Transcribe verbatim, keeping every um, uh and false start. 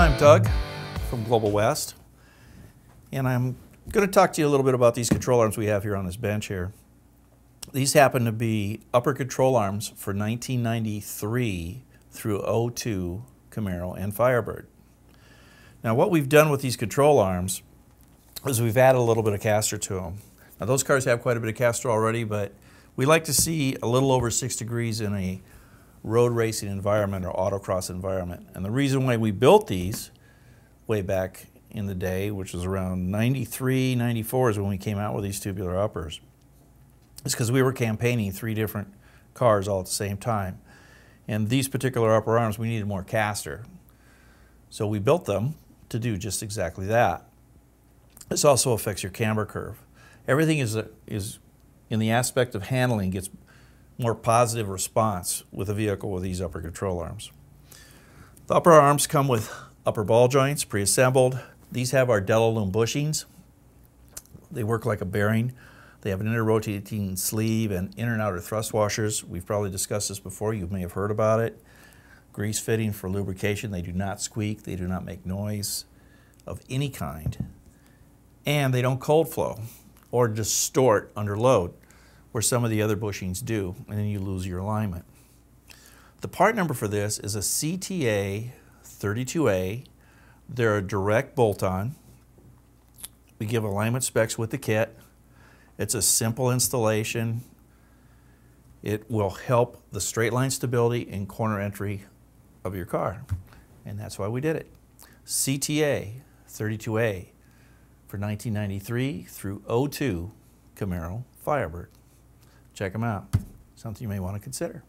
I'm Doug from Global West, and I'm going to talk to you a little bit about these control arms we have here on this bench here. These happen to be upper control arms for nineteen ninety-three through oh two Camaro and Firebird. Now what we've done with these control arms is we've added a little bit of caster to them. Now those cars have quite a bit of caster already, but we like to see a little over six degrees in a road racing environment or autocross environment. And the reason why we built these way back in the day, which was around ninety-three, ninety-four is when we came out with these tubular uppers, is because we were campaigning three different cars all at the same time. And these particular upper arms, we needed more caster. So we built them to do just exactly that. This also affects your camber curve. Everything is, is in the aspect of handling gets more positive response with a vehicle with these upper control arms. The upper arms come with upper ball joints, pre-assembled. These have our Del-A-Lum bushings. They work like a bearing. They have an inner rotating sleeve and inner and outer thrust washers. We've probably discussed this before. You may have heard about it. Grease fitting for lubrication. They do not squeak. They do not make noise of any kind. And they don't cold flow or distort under load, where some of the other bushings do, and then you lose your alignment. The part number for this is a C T A thirty-two A. They're a direct bolt-on. We give alignment specs with the kit. It's a simple installation. It will help the straight line stability and corner entry of your car, and that's why we did it. C T A thirty-two A for nineteen ninety-three through oh two Camaro Firebird. Check them out. Something you may want to consider.